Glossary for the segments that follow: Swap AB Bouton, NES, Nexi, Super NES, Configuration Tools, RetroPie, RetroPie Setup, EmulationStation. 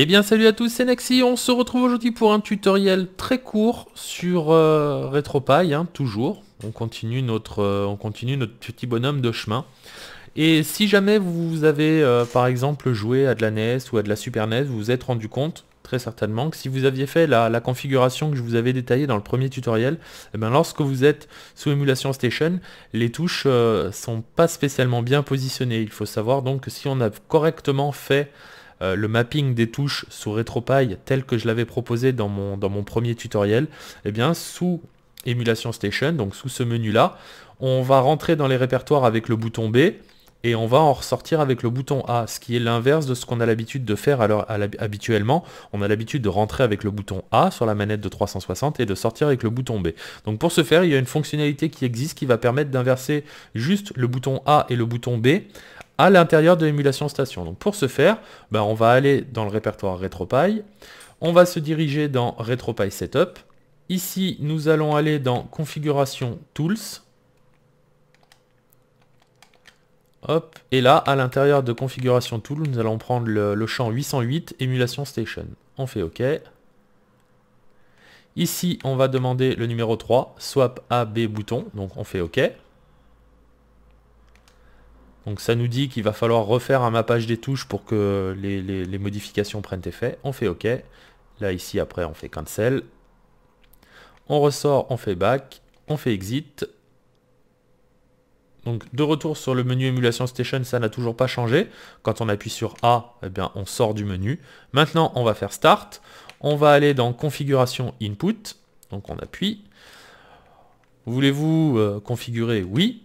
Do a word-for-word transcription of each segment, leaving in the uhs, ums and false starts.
Eh bien salut à tous, c'est Nexi, on se retrouve aujourd'hui pour un tutoriel très court sur euh, RetroPie, hein, toujours. On continue, notre, euh, on continue notre petit bonhomme de chemin. Et si jamais vous avez euh, par exemple joué à de la N E S ou à de la Super N E S, vous vous êtes rendu compte très certainement que si vous aviez fait la, la configuration que je vous avais détaillée dans le premier tutoriel, eh bien, lorsque vous êtes sous EmulationStation, les touches euh, sont pas spécialement bien positionnées. Il faut savoir donc que si on a correctement fait Euh, le mapping des touches sous RetroPie tel que je l'avais proposé dans mon, dans mon premier tutoriel, eh bien sous EmulationStation, donc sous ce menu là, on va rentrer dans les répertoires avec le bouton B et on va en ressortir avec le bouton A, ce qui est l'inverse de ce qu'on a l'habitude de faire à à habituellement. On a l'habitude de rentrer avec le bouton A sur la manette de trois cent soixante et de sortir avec le bouton B. Donc pour ce faire, il y a une fonctionnalité qui existe qui va permettre d'inverser juste le bouton A et le bouton B à l'intérieur de l'EmulationStation. Donc pour ce faire, ben on va aller dans le répertoire RetroPie, on va se diriger dans RetroPie Setup. Ici, nous allons aller dans Configuration Tools. Hop. Et là, à l'intérieur de Configuration Tools, nous allons prendre le, le champ huit cent huit EmulationStation. On fait OK. Ici, on va demander le numéro trois, Swap A B Bouton. Donc on fait OK. Donc ça nous dit qu'il va falloir refaire un mappage des touches pour que les, les, les modifications prennent effet. On fait OK. Là ici après on fait Cancel. On ressort, on fait Back. On fait Exit. Donc de retour sur le menu EmulationStation, ça n'a toujours pas changé. Quand on appuie sur A, eh bien, on sort du menu. Maintenant on va faire Start. On va aller dans Configuration Input. Donc on appuie. Voulez-vous euh, configurer? Oui.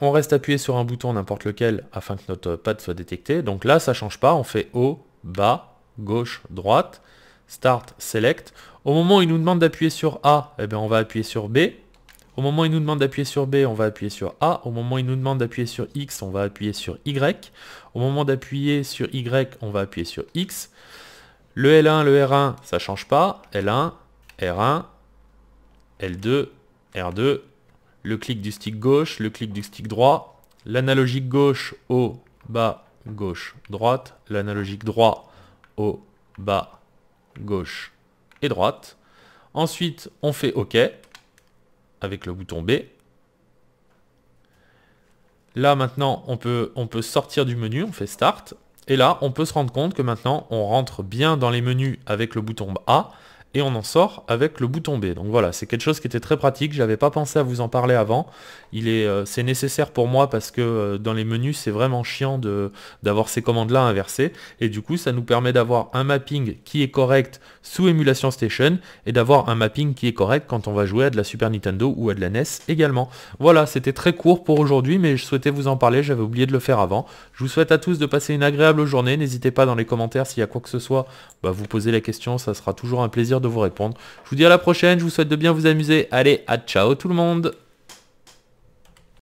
On reste appuyé sur un bouton n'importe lequel afin que notre pad soit détecté. Donc là, ça ne change pas. On fait haut, bas, gauche, droite, Start, Select. Au moment où il nous demande d'appuyer sur A, eh bien, on va appuyer sur B. Au moment où il nous demande d'appuyer sur B, on va appuyer sur A. Au moment où il nous demande d'appuyer sur X, on va appuyer sur Y. Au moment d'appuyer sur Y, on va appuyer sur X. Le L un, le R un, ça ne change pas. L un, R un, L deux, R deux. Le clic du stick gauche, le clic du stick droit, l'analogique gauche, haut, bas, gauche, droite, l'analogique droit, haut, bas, gauche et droite. Ensuite, on fait OK avec le bouton B. Là, maintenant, on peut, on peut sortir du menu, on fait Start. Et là, on peut se rendre compte que maintenant, on rentre bien dans les menus avec le bouton A. Et on en sort avec le bouton B. Donc voilà, c'est quelque chose qui était très pratique. J'avais pas pensé à vous en parler avant. Il est, euh, c'est nécessaire pour moi parce que euh, dans les menus, c'est vraiment chiant de d'avoir ces commandes-là inversées. Et du coup, ça nous permet d'avoir un mapping qui est correct sous EmulationStation et d'avoir un mapping qui est correct quand on va jouer à de la Super Nintendo ou à de la N E S également. Voilà, c'était très court pour aujourd'hui, mais je souhaitais vous en parler. J'avais oublié de le faire avant. Je vous souhaite à tous de passer une agréable journée. N'hésitez pas dans les commentaires s'il y a quoi que ce soit, bah, vous posez la question. Ça sera toujours un plaisir de vous répondre. Je vous dis à la prochaine, je vous souhaite de bien vous amuser. Allez, à ciao tout le monde!